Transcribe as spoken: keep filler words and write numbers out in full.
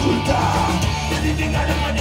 Ascolta, devi negare la mia